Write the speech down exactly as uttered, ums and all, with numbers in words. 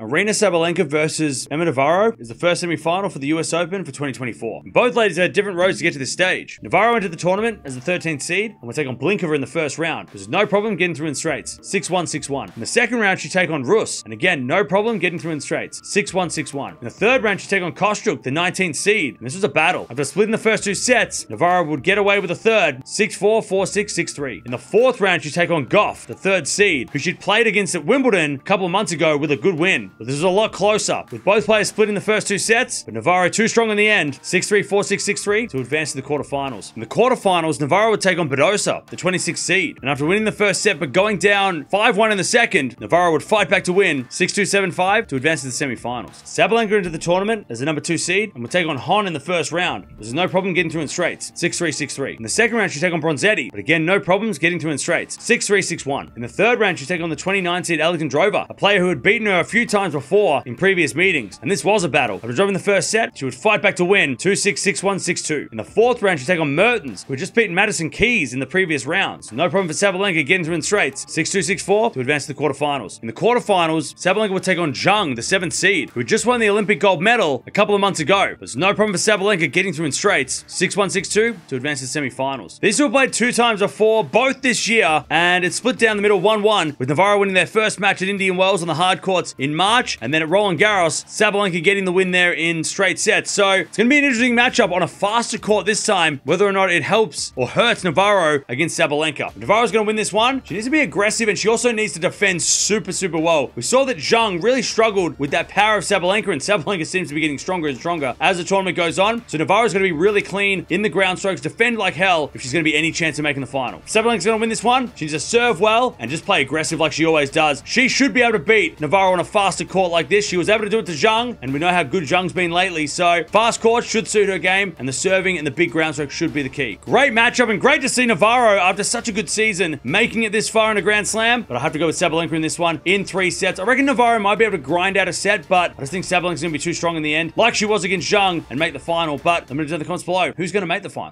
Aryna Sabalenka versus Emma Navarro is the first semi-final for the U S Open for twenty twenty-four. Both ladies had different roads to get to this stage. Navarro entered the tournament as the thirteenth seed and will take on Blinkova in the first round, because there's no problem getting through in straights, six one, six one. In the second round, she take on Rus, and again, no problem getting through in straights, six one, six one. In the third round, she take on Kostjuk, the nineteenth seed, and this was a battle. After splitting the first two sets, Navarro would get away with a third, six four, four six, six three. In the fourth round, she take on Goff, the third seed, who she'd played against at Wimbledon a couple of months ago with a good win. But this is a lot closer, with both players splitting the first two sets, but Navarro too strong in the end, six three, four six, six three, to advance to the quarterfinals. In the quarterfinals, Navarro would take on Badosa, the twenty-sixth seed, and after winning the first set but going down five one in the second, Navarro would fight back to win, six two, seven five, to advance to the semifinals. Sabalenka into the tournament as the number two seed, and would take on Hon in the first round. There's no problem getting through in straights, six three, six three. In the second round, she take on Bronzetti, but again, no problems getting through in straights, six three, six one. In the third round, she take on the twenty-ninth seed Alexandrova, a player who had beaten her a few times before in previous meetings, and this was a battle. After dropping the first set, she would fight back to win, two six, six one, six two. In the fourth round, she'd take on Mertens, who had just beaten Madison Keys in the previous rounds. No problem for Sabalenka getting through in straights, six two, six four, to advance to the quarterfinals. In the quarterfinals, Sabalenka would take on Zheng, the seventh seed, who had just won the Olympic gold medal a couple of months ago. There's no problem for Sabalenka getting through in straights, six one, six two, to advance to the semifinals. These two were played two times before, both this year, and it's split down the middle one one, with Navarro winning their first match at Indian Wells on the hard courts in March, and then at Roland Garros, Sabalenka getting the win there in straight sets. So it's going to be an interesting matchup on a faster court this time, whether or not it helps or hurts Navarro against Sabalenka. Navarro's going to win this one. She needs to be aggressive, and she also needs to defend super, super well. We saw that Zheng really struggled with that power of Sabalenka, and Sabalenka seems to be getting stronger and stronger as the tournament goes on. So Navarro's going to be really clean in the ground strokes, defend like hell if she's going to be any chance of making the final. Sabalenka's going to win this one. She needs to serve well and just play aggressive like she always does. She should be able to beat Navarro on a faster court like this. She was able to do it to Zheng, and we know how good Zheng's been lately, so fast court should suit her game, and the serving and the big ground stroke should be the key. Great matchup, and great to see Navarro, after such a good season, making it this far in a Grand Slam, but I have to go with Sabalenka in this one in three sets. I reckon Navarro might be able to grind out a set, but I just think Sabalenka's going to be too strong in the end, like she was against Zheng, and make the final. But let me know in the comments below, who's going to make the final?